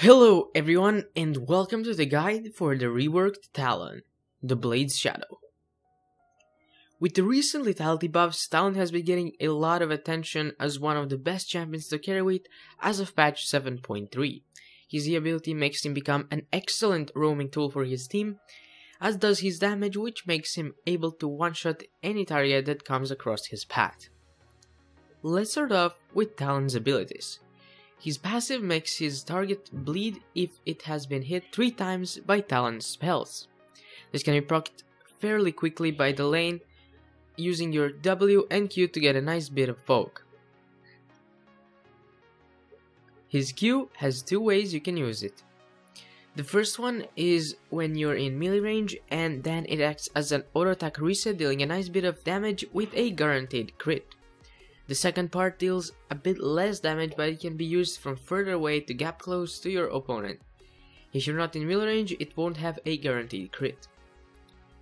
Hello everyone and welcome to the guide for the reworked Talon, the Blade's Shadow. With the recent lethality buffs, Talon has been getting a lot of attention as one of the best champions to carry weight as of patch 7.3. His ability makes him become an excellent roaming tool for his team, as does his damage, which makes him able to one-shot any target that comes across his path. Let's start off with Talon's abilities. His passive makes his target bleed if it has been hit 3 times by Talon's spells. This can be procced fairly quickly by the lane using your W and Q to get a nice bit of poke. His Q has 2 ways you can use it. The first one is when you're in melee range, and then it acts as an auto attack reset, dealing a nice bit of damage with a guaranteed crit. The second part deals a bit less damage, but it can be used from further away to gap close to your opponent. If you're not in melee range, it won't have a guaranteed crit.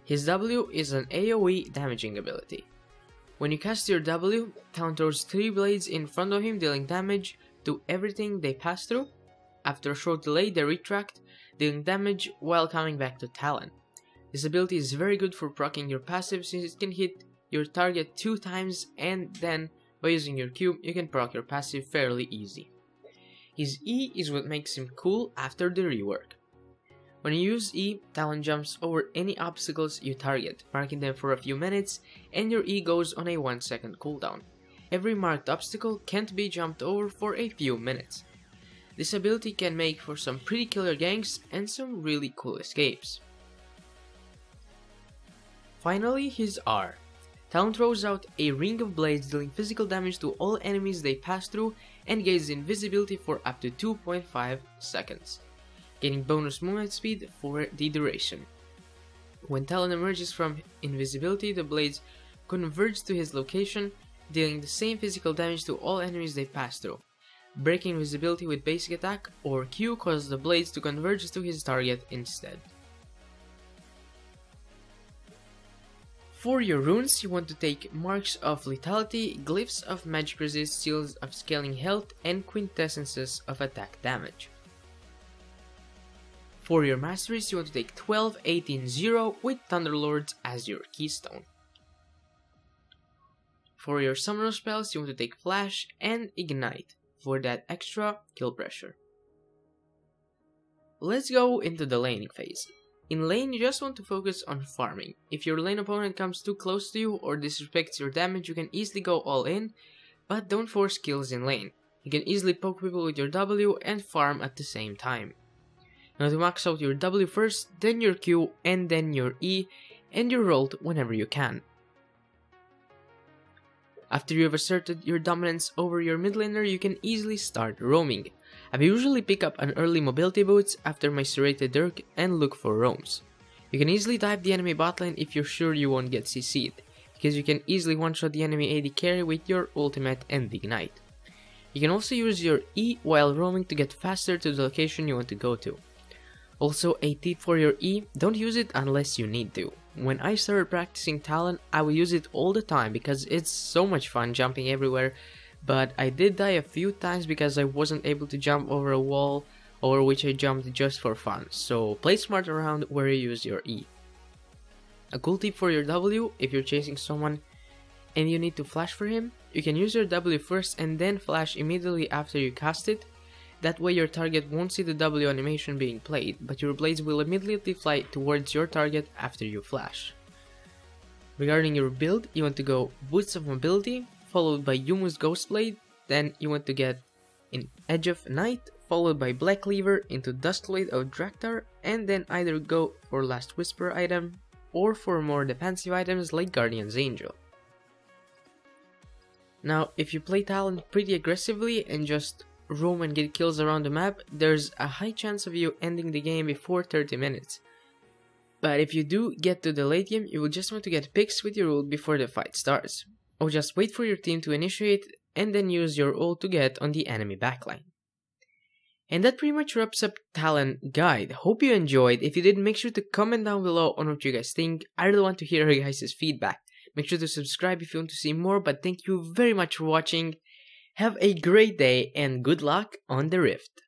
His W is an AoE damaging ability. When you cast your W, Talon throws 3 blades in front of him, dealing damage to everything they pass through. After a short delay, they retract, dealing damage while coming back to Talon. This ability is very good for proccing your passive, since it can hit your target 2 times, and then by using your Q, you can proc your passive fairly easy. His E is what makes him cool after the rework. When you use E, Talon jumps over any obstacles you target, marking them for a few minutes, and your E goes on a 1-second cooldown. Every marked obstacle can't be jumped over for a few minutes. This ability can make for some pretty killer ganks and some really cool escapes. Finally, his R. Talon throws out a ring of blades, dealing physical damage to all enemies they pass through, and gains invisibility for up to 2.5 seconds, gaining bonus movement speed for the duration. When Talon emerges from invisibility, the blades converge to his location, dealing the same physical damage to all enemies they pass through. Breaking invisibility with basic attack or Q causes the blades to converge to his target instead. For your runes, you want to take Marks of Lethality, Glyphs of Magic Resist, Seals of Scaling Health, and Quintessences of Attack Damage. For your masteries, you want to take 12, 18, 0 with Thunderlords as your keystone. For your summoner spells, you want to take Flash and Ignite for that extra kill pressure. Let's go into the laning phase. In lane, you just want to focus on farming. If your lane opponent comes too close to you or disrespects your damage, you can easily go all in, but don't force kills in lane. You can easily poke people with your W and farm at the same time. Now to max out your W first, then your Q, and then your E, and your ult whenever you can. After you have asserted your dominance over your mid laner, you can easily start roaming. I usually pick up an early mobility boots after my serrated dirk and look for roams. You can easily dive the enemy bot lane if you're sure you won't get CC'd, because you can easily one-shot the enemy AD carry with your ultimate and ignite. You can also use your E while roaming to get faster to the location you want to go to. Also, a tip for your E, don't use it unless you need to. When I started practicing Talon, I would use it all the time because it's so much fun jumping everywhere, but I did die a few times because I wasn't able to jump over a wall, over which I jumped just for fun, so play smart around where you use your E. A cool tip for your W, if you're chasing someone and you need to flash for him, you can use your W first and then flash immediately after you cast it. That way your target won't see the W animation being played, but your blades will immediately fly towards your target after you flash. Regarding your build, you want to go Boots of Mobility, followed by Yumu's Ghost Blade, then you want to get in Edge of Night, followed by Black Cleaver into Duskblade of Drakthar, and then either go for Last Whisper item, or for more defensive items like Guardian's Angel. Now, if you play Talon pretty aggressively and just roam and get kills around the map, there's a high chance of you ending the game before 30 minutes. But if you do get to the late game, you will just want to get picks with your ult before the fight starts, or just wait for your team to initiate and then use your ult to get on the enemy backline. And that pretty much wraps up Talon guide. Hope you enjoyed. If you did, make sure to comment down below on what you guys think. I really want to hear your guys' feedback. Make sure to subscribe if you want to see more, but thank you very much for watching. Have a great day and good luck on the rift.